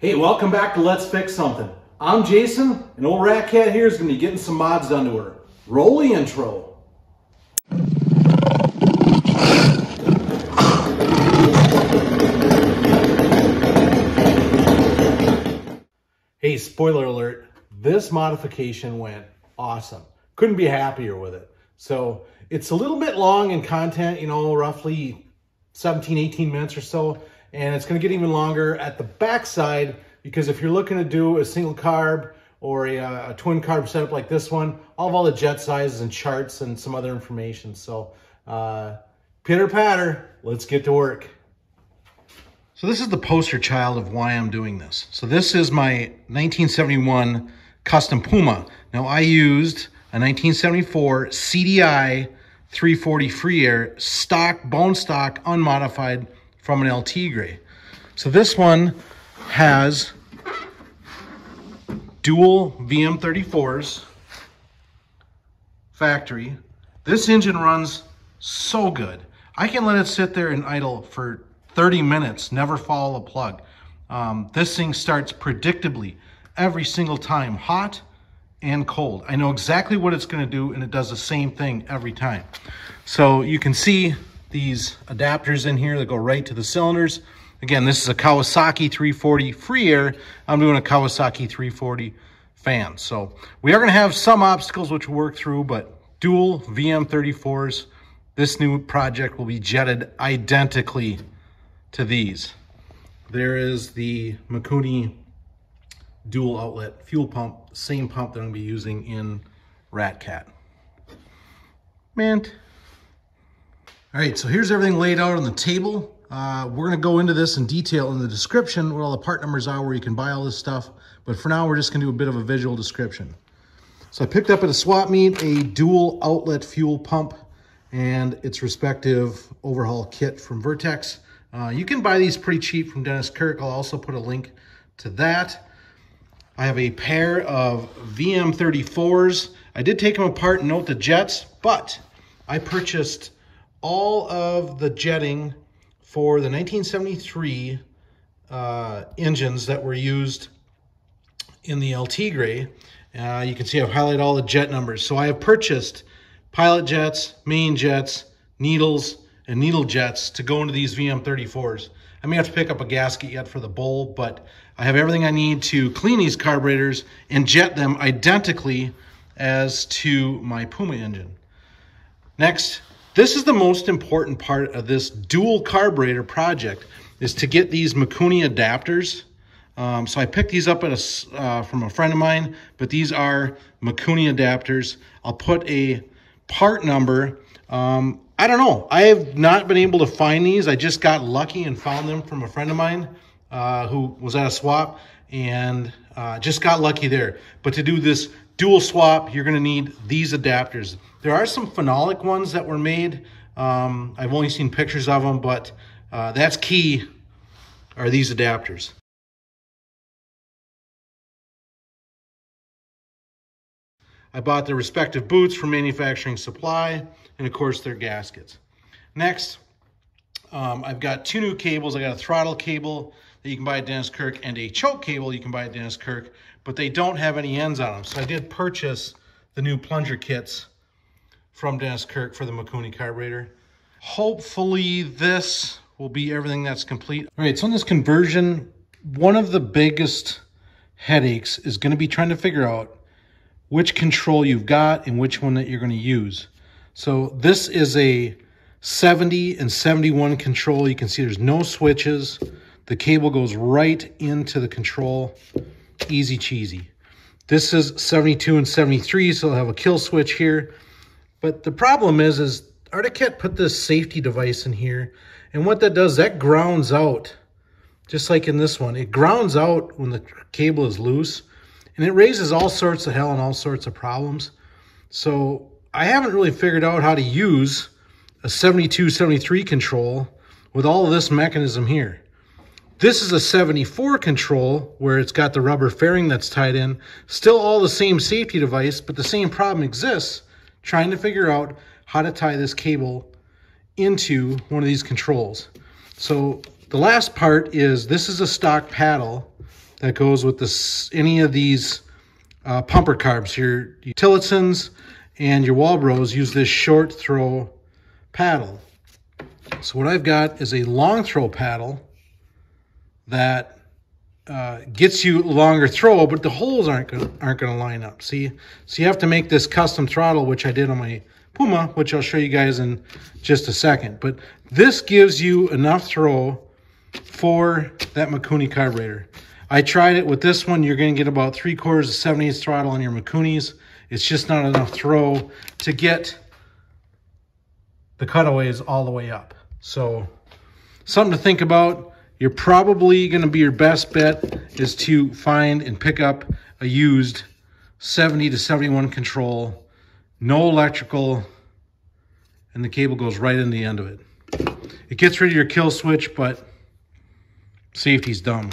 Hey, welcome back to Let's Fix Something. I'm Jason, and old Rat Cat here is going to be getting some mods done to her. Roll the intro. Hey, spoiler alert, this modification went awesome. Couldn't be happier with it. So it's a little bit long in content, you know, roughly 17, 18 minutes or so. And it's going to get even longer at the backside, because if you're looking to do a single carb or a twin carb setup like this one, I'll have all the jet sizes and charts and some other information. So pitter patter, let's get to work. So this is the poster child of why I'm doing this. So this is my 1971 custom Puma. Now I used a 1974 CDI 340 free air stock, bone stock, unmodified, from an El Tigre. So this one has dual VM34s factory. This engine runs so good. I can let it sit there and idle for 30 minutes, never foul a plug. This thing starts predictably every single time, hot and cold. I know exactly what it's gonna do, and it does the same thing every time. So you can see these adapters in here that go right to the cylinders. Again, this is a Kawasaki 340 free air. I'm doing a Kawasaki 340 fan. So we are gonna have some obstacles which we'll work through, but dual VM34s, this new project will be jetted identically to these. There is the Mikuni dual outlet fuel pump, same pump that I'm gonna be using in Rat Cat. Mint. All right, so here's everything laid out on the table. We're gonna go into this in detail in the description, what all the part numbers are, where you can buy all this stuff. But for now, we're just gonna do a bit of a visual description. So I picked up at a swap meet a dual outlet fuel pump and its respective overhaul kit from Vertex. You can buy these pretty cheap from Dennis Kirk. I'll also put a link to that. I have a pair of VM34s. I did take them apart and note the jets, but I purchased all of the jetting for the 1973 engines that were used in the LT grey. You can see I've highlighted all the jet numbers. So I have purchased pilot jets, main jets, needles, and needle jets to go into these VM34s. I may have to pick up a gasket yet for the bowl, but I have everything I need to clean these carburetors and jet them identically as to my Puma engine. Next, this is the most important part of this dual carburetor project, is to get these Mikuni adapters. So I picked these up at a, from a friend of mine, but these are Mikuni adapters. I'll put a part number. I don't know. I have not been able to find these. I just got lucky and found them from a friend of mine who was at a swap, and just got lucky there. But to do this dual swap, you're going to need these adapters. There are some phenolic ones that were made. I've only seen pictures of them, but that's key, are these adapters. I bought their respective boots from Manufacturing Supply, and of course their gaskets. Next, I've got two new cables. I got a throttle cable that you can buy at Dennis Kirk and a choke cable you can buy at Dennis Kirk, but they don't have any ends on them. So I did purchase the new plunger kits from Dennis Kirk for the Mikuni carburetor. Hopefully this will be everything that's complete. All right, so on this conversion, one of the biggest headaches is gonna be trying to figure out which control you've got and which one that you're gonna use. So this is a 70 and 71 control. You can see there's no switches. The cable goes right into the control, easy cheesy. This is 72 and 73, so they'll have a kill switch here. But the problem is Arctic Cat put this safety device in here, and what that does, that grounds out, just like in this one. It grounds out when the cable is loose, and it raises all sorts of hell and all sorts of problems. So I haven't really figured out how to use a 72, 73 control with all of this mechanism here. This is a 74 control where it's got the rubber fairing that's tied in. Still all the same safety device, but the same problem exists, trying to figure out how to tie this cable into one of these controls. So the last part is, this is a stock paddle that goes with this, any of these pumper carbs. Your Tillotsons and your Walbros use this short throw paddle. So what I've got is a long throw paddle that gets you longer throw, but the holes aren't going to line up. See, so you have to make this custom throttle, which I did on my Puma, which I'll show you guys in just a second. But this gives you enough throw for that Mikuni carburetor. I tried it with this one. You're going to get about 3/4 of 7/8 throttle on your Mikunis. It's just not enough throw to get the cutaways all the way up. So something to think about. You're probably going to be, your best bet is to find and pick up a used 70 to 71 control, no electrical, and the cable goes right in the end of it. It gets rid of your kill switch, but safety's dumb.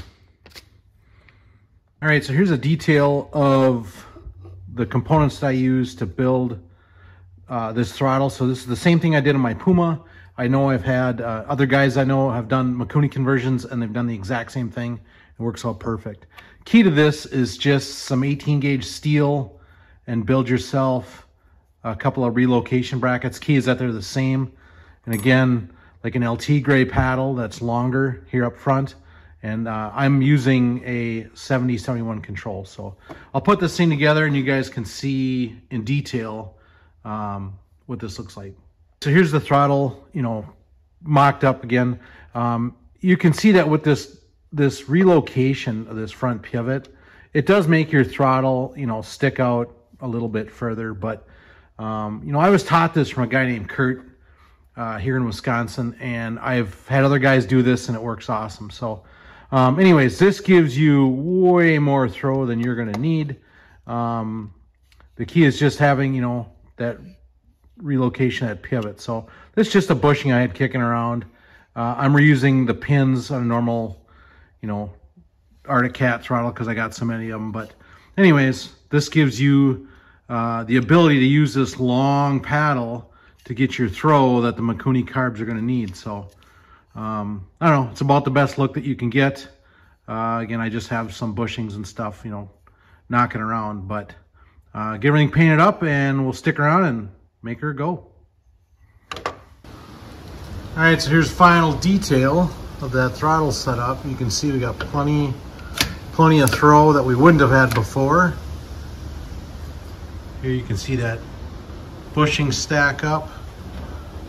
All right, so here's a detail of the components that I used to build this throttle. So this is the same thing I did on my Puma. I know I've had other guys I know have done Mikuni conversions, and they've done the exact same thing. It works out perfect. Key to this is just some 18 gauge steel and build yourself a couple of relocation brackets. Key is that they're the same. And again, like an LT grey paddle that's longer here up front. And I'm using a 70-71 control. So I'll put this thing together and you guys can see in detail what this looks like. So here's the throttle, you know, mocked up again. You can see that with this relocation of this front pivot, it does make your throttle, you know, stick out a little bit further. But, you know, I was taught this from a guy named Kurt here in Wisconsin. And I've had other guys do this and it works awesome. So, anyways, this gives you way more throw than you're going to need. The key is just having, you know, that relocation, that pivot. So this is just a bushing I had kicking around. I'm reusing the pins on a normal, you know, Arctic Cat throttle because I got so many of them. But anyways, this gives you the ability to use this long paddle to get your throw that the Mikuni carbs are going to need. So I don't know, it's about the best look that you can get. Again, I just have some bushings and stuff, you know, knocking around, but get everything painted up and we'll stick around and make her go. All right, so here's final detail of that throttle setup. You can see we got plenty of throw that we wouldn't have had before. Here you can see that bushing stack up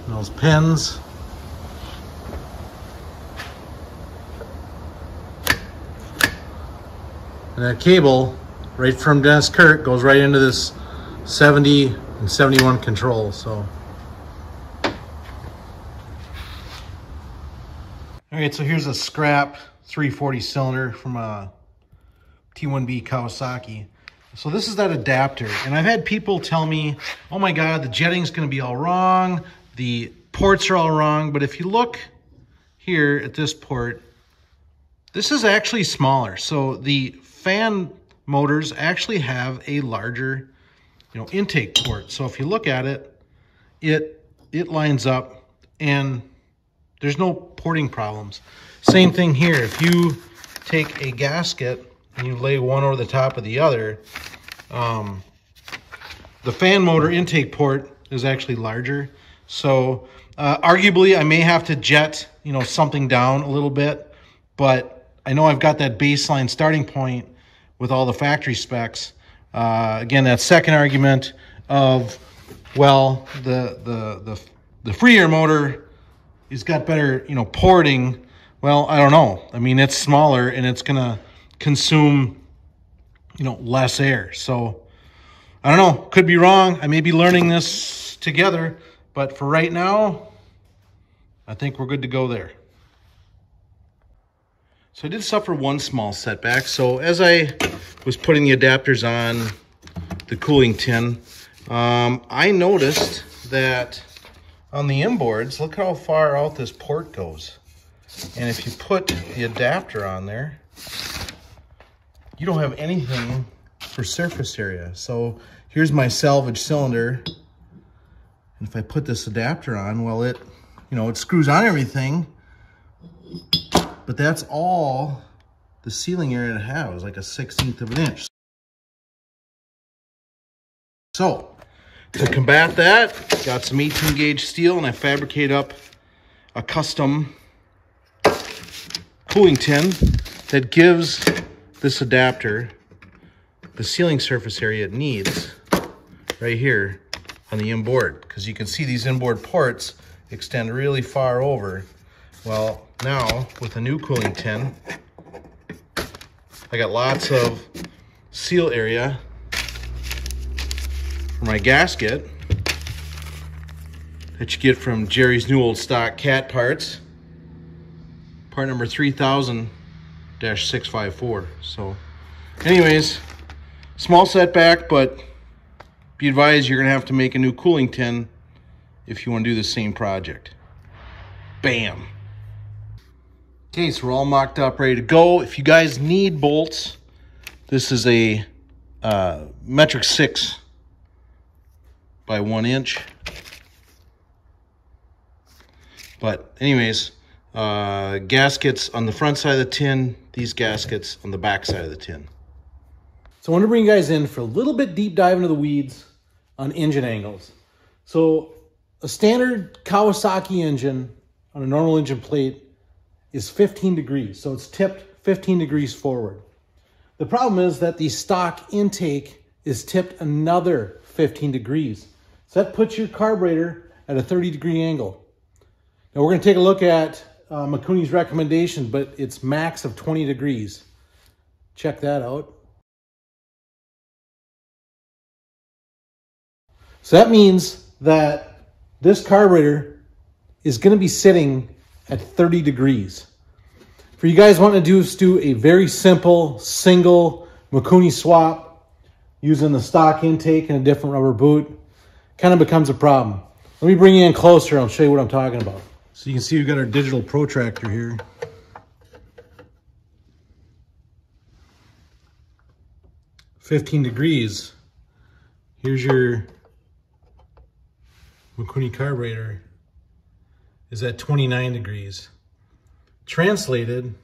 and those pins. And that cable right from Dennis Kirk goes right into this 70 and 71 control. So all right, so here's a scrap 340 cylinder from a T1B Kawasaki. So this is that adapter, and I've had people tell me, oh my god, the jetting's going to be all wrong, the ports are all wrong. But if you look here at this port, this is actually smaller. So the fan motors actually have a larger, you know, intake port. So if you look at it, it lines up and there's no porting problems. Same thing here. If you take a gasket and you lay one over the top of the other, the fan motor intake port is actually larger. So arguably I may have to jet, you know, something down a little bit, but I know I've got that baseline starting point with all the factory specs. Again, that second argument of, well, the free air motor has got better, you know, porting. Well, I don't know. I mean, it's smaller and it's going to consume, you know, less air. So I don't know. Could be wrong. I may be learning this together, but for right now, I think we're good to go there. So I did suffer one small setback. So as I was putting the adapters on the cooling tin, I noticed that on the inboards, look how far out this port goes. And if you put the adapter on there, you don't have anything for surface area. So here's my salvage cylinder. And if I put this adapter on, well, it, you know, it screws on everything. But that's all the sealing area it had was like a 1/16 of an inch. So to combat that, got some 18 gauge steel and I fabricate up a custom cooling tin that gives this adapter the sealing surface area it needs right here on the inboard, because you can see these inboard ports extend really far over. Well, now with a new cooling tin, I got lots of seal area for my gasket that you get from Jerry's New Old Stock Cat Parts, part number 3000-654. So anyways, small setback, but be advised you're gonna have to make a new cooling tin if you want to do the same project. Bam. Okay, so we're all mocked up, ready to go. If you guys need bolts, this is a metric 6 by 1 inch. But anyways, gaskets on the front side of the tin, these gaskets on the back side of the tin. So I want to bring you guys in for a little bit deep dive into the weeds on engine angles. So a standard Kawasaki engine on a normal engine plate is 15 degrees. So it's tipped 15 degrees forward. The problem is that the stock intake is tipped another 15 degrees. So that puts your carburetor at a 30 degree angle. Now we're going to take a look at Mikuni's recommendation, but it's max of 20 degrees. Check that out. So that means that this carburetor is going to be sitting at 30 degrees. For you guys wanting to do a very simple single Mikuni swap using the stock intake and a different rubber boot, kind of becomes a problem. Let me bring you in closer and I'll show you what I'm talking about. So you can see we've got our digital protractor here. . 15 degrees. Here's your Mikuni carburetor is at 29 degrees. Translated,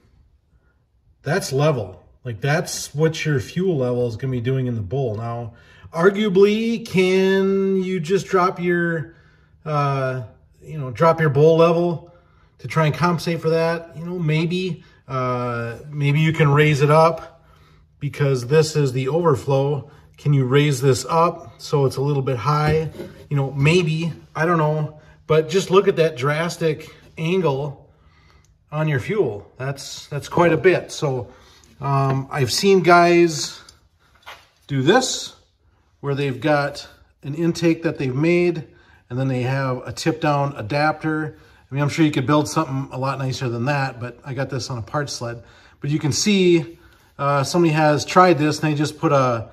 that's level. Like, that's what your fuel level is going to be doing in the bowl. Now, arguably, can you just drop your, drop your bowl level to try and compensate for that? You know, maybe, maybe you can raise it up because this is the overflow. Can you raise this up so it's a little bit high? You know, maybe, I don't know. But just look at that drastic angle on your fuel. That's quite a bit. So I've seen guys do this where they've got an intake that they've made and then they have a tip down adapter. I mean, I'm sure you could build something a lot nicer than that, but I got this on a parts sled. But you can see somebody has tried this and they just put a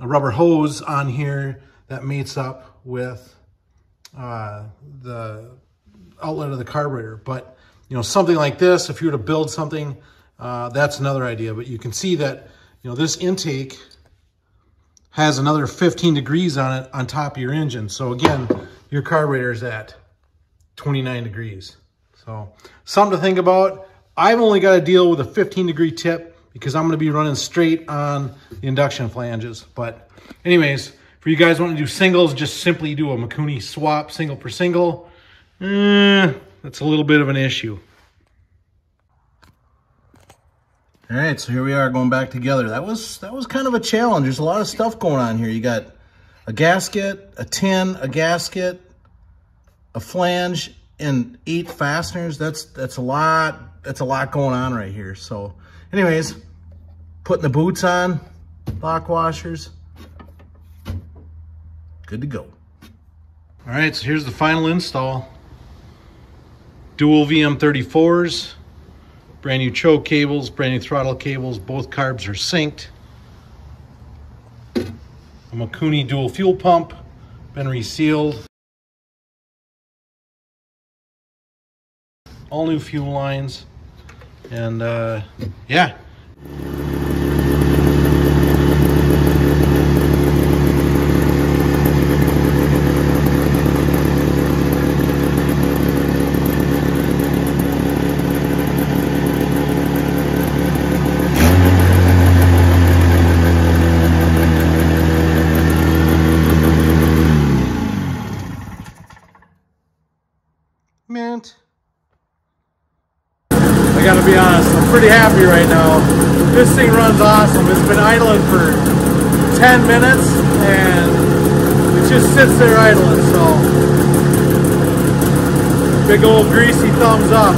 rubber hose on here that mates up with the outlet of the carburetor. But you know, something like this, if you were to build something, that's another idea. But you can see that, you know, this intake has another 15 degrees on it on top of your engine. So again, your carburetor is at 29 degrees. So something to think about. I've only got to deal with a 15 degree tip because I'm going to be running straight on the induction flanges. But anyways, for you guys want to do singles, just simply do a Mikuni swap single for single. That's a little bit of an issue. All right, so here we are going back together. That was kind of a challenge. There's a lot of stuff going on here. You got a gasket, a tin, a gasket, a flange, and 8 fasteners. That's a lot. That's a lot going on right here. So, anyways, putting the boots on, lock washers. Good to go. All right, so here's the final install. Dual VM34s, brand new choke cables, brand new throttle cables, both carbs are synced. A Mikuni dual fuel pump, been resealed. All new fuel lines, and yeah. pretty happy right now. This thing runs awesome. It's been idling for 10 minutes and it just sits there idling, so big old greasy thumbs up.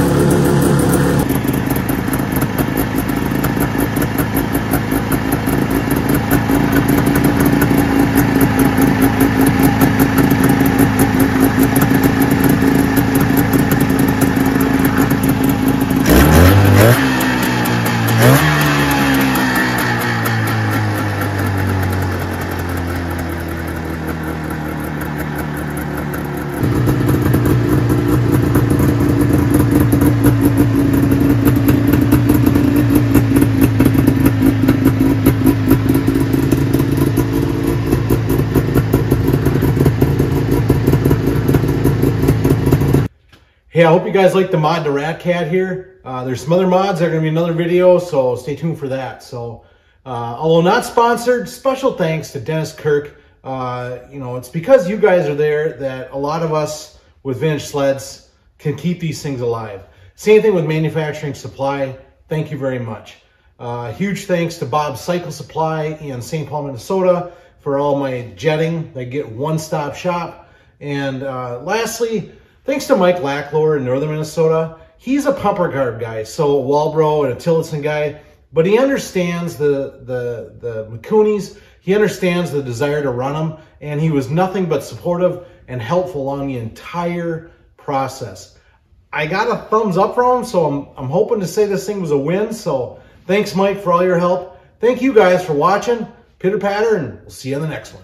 Hey, I hope you guys like the mod to Rat Cat here. There's some other mods. There's going to be another video, so stay tuned for that. So, although not sponsored, special thanks to Dennis Kirk. You know, it's because you guys are there that a lot of us with vintage sleds can keep these things alive. Same thing with manufacturing supply. Thank you very much. Huge thanks to Bob Cycle Supply in St. Paul, Minnesota for all my jetting. They get one-stop shop. And lastly, thanks to Mike Lacklower in northern Minnesota. He's a pumper guard guy, so a Walbro and a Tillotson guy, but he understands the Mikunis. He understands the desire to run them, and he was nothing but supportive and helpful along the entire process. I got a thumbs up from him, so I'm hoping to say this thing was a win, so thanks, Mike, for all your help. Thank you guys for watching. Pitter-patter, and we'll see you in the next one.